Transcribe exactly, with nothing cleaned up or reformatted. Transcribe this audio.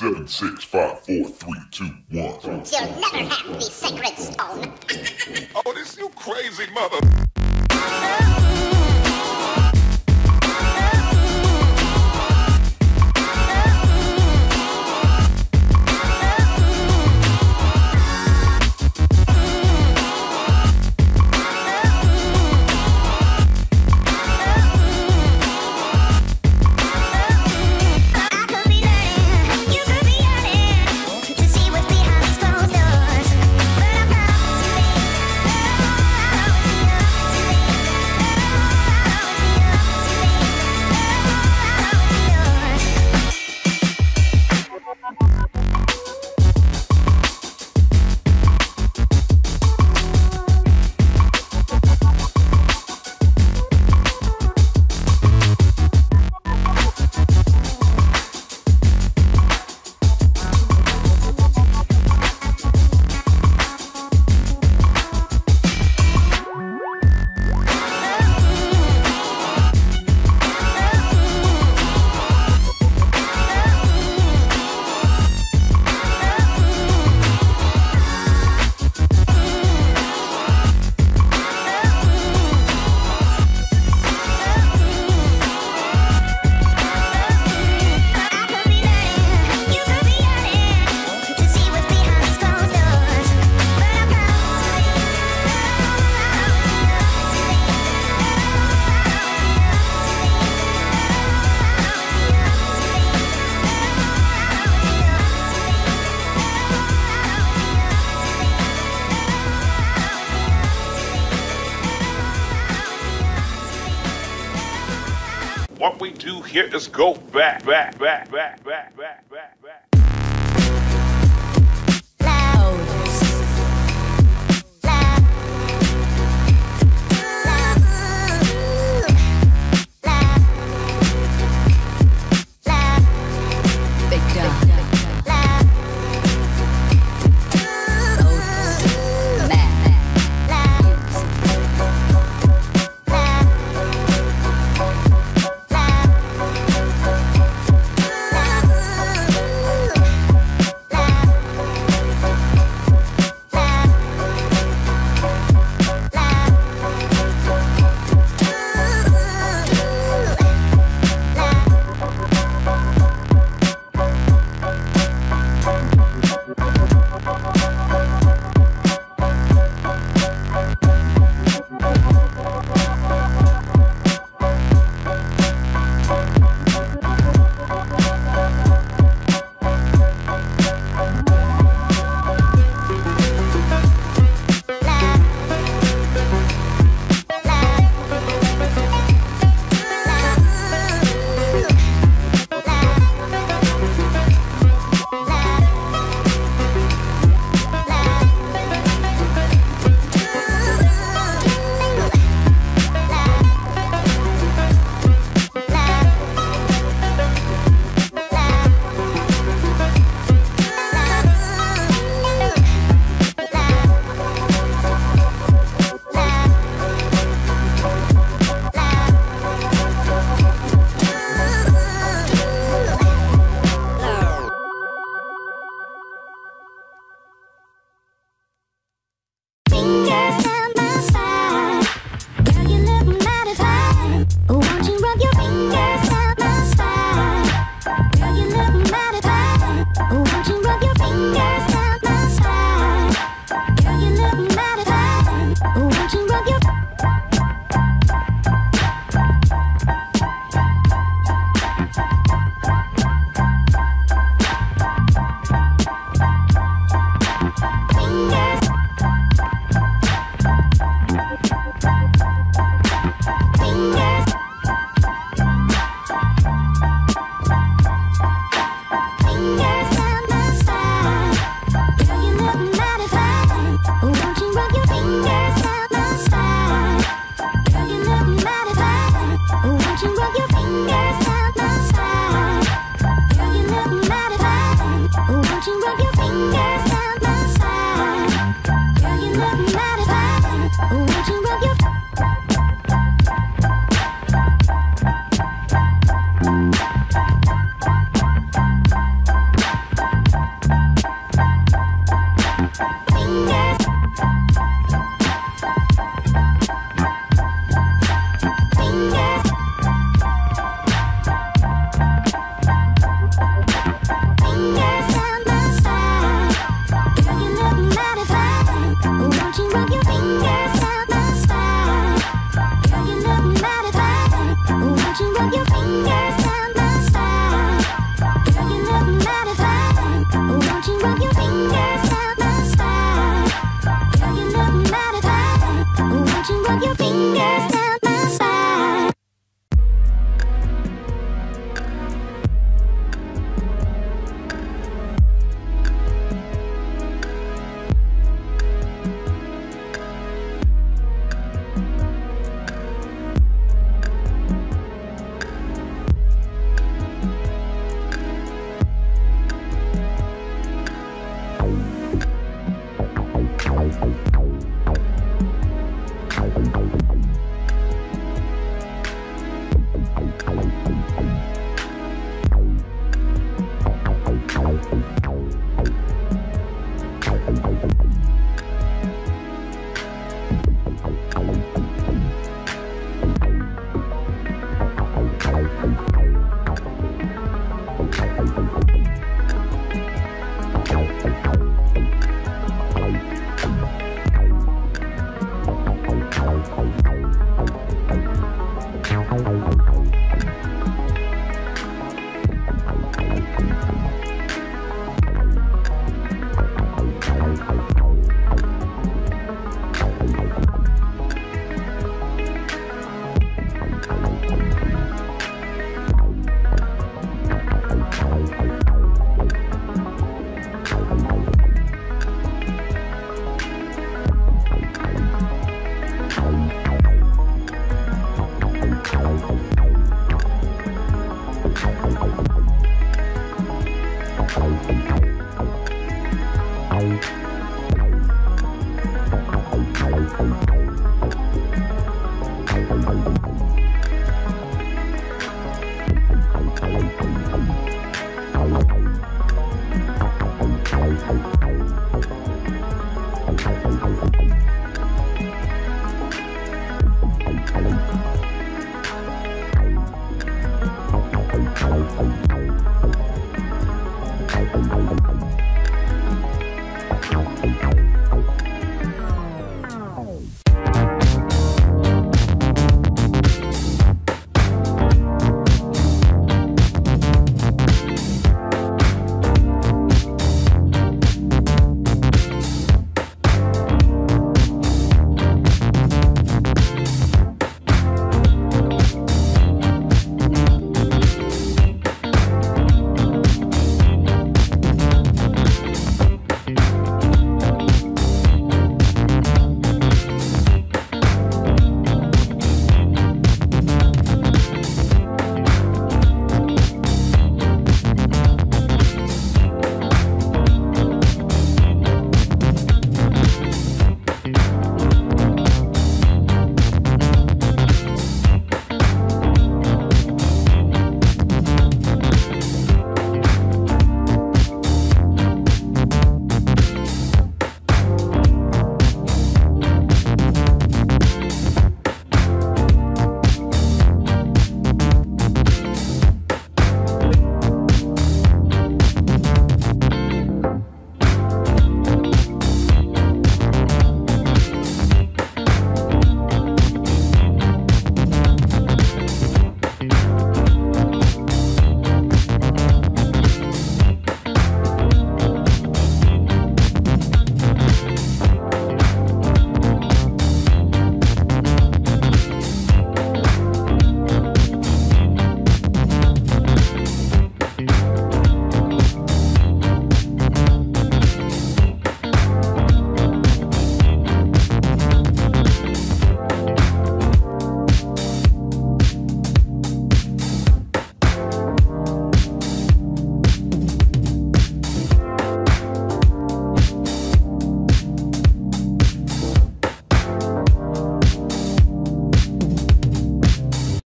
Seven, six, five, four, three, two, one. You'll never have the sacred stone. Oh, this you crazy mother... What we do here is go back, back, back, back, back, back, back, back. I